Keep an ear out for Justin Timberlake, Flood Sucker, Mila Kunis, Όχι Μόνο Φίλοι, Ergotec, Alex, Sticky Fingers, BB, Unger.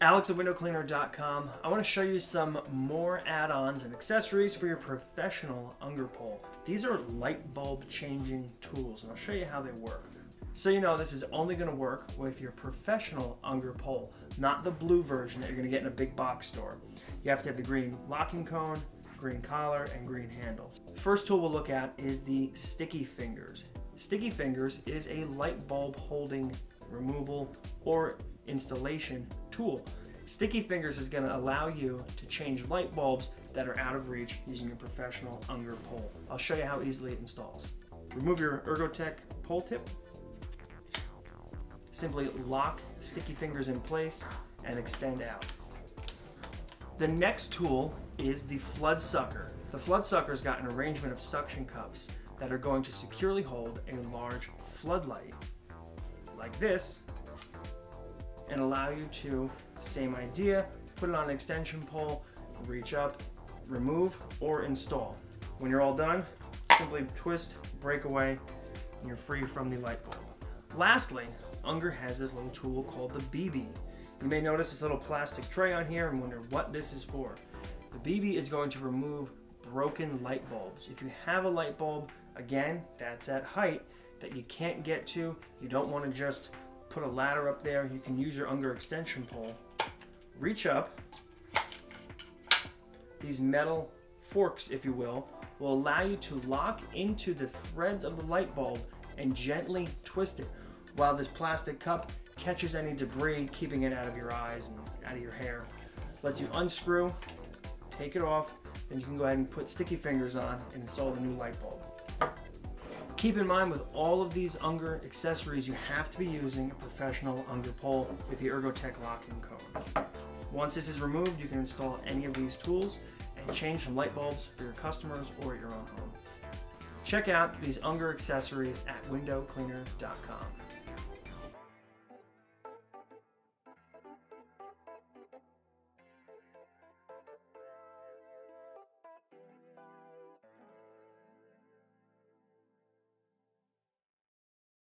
alexthewindowcleaner.com. I want to show you some more add-ons and accessories for your professional Unger pole. These are light bulb changing tools, and I'll show you how they work. So you know this is only going to work with your professional Unger pole, not the blue version that you're going to get in a big box store. You have to have the green locking cone, green collar, and green handles. The first tool we'll look at is the Sticky Fingers. Sticky Fingers is a light bulb holding, removal, or installation tool. Sticky Fingers is going to allow you to change light bulbs that are out of reach using your professional Unger pole. I'll show you how easily it installs. Remove your Ergotec pole tip. Simply lock Sticky Fingers in place and extend out. The next tool is the Flood Sucker. The Flood Sucker's got an arrangement of suction cups that are going to securely hold a large floodlight like this, and allow you to, same idea, put it on an extension pole, reach up, remove, or install. When you're all done, simply twist, break away, and you're free from the light bulb. Lastly, Unger has this little tool called the BB. You may notice this little plastic tray on here and wonder what this is for. The BB is going to remove broken light bulbs. If you have a light bulb, again, that's at height, that you can't get to, you don't want to just put a ladder up there, you can use your Unger extension pole. Reach up. These metal forks, if you will allow you to lock into the threads of the light bulb and gently twist it, while this plastic cup catches any debris, keeping it out of your eyes and out of your hair. Lets you unscrew, take it off, then you can go ahead and put Sticky Fingers on and install the new light bulb. Keep in mind, with all of these Unger accessories, you have to be using a professional Unger pole with the Ergotec locking cone. Once this is removed, you can install any of these tools and change some light bulbs for your customers or at your own home. Check out these Unger accessories at windowcleaner.com.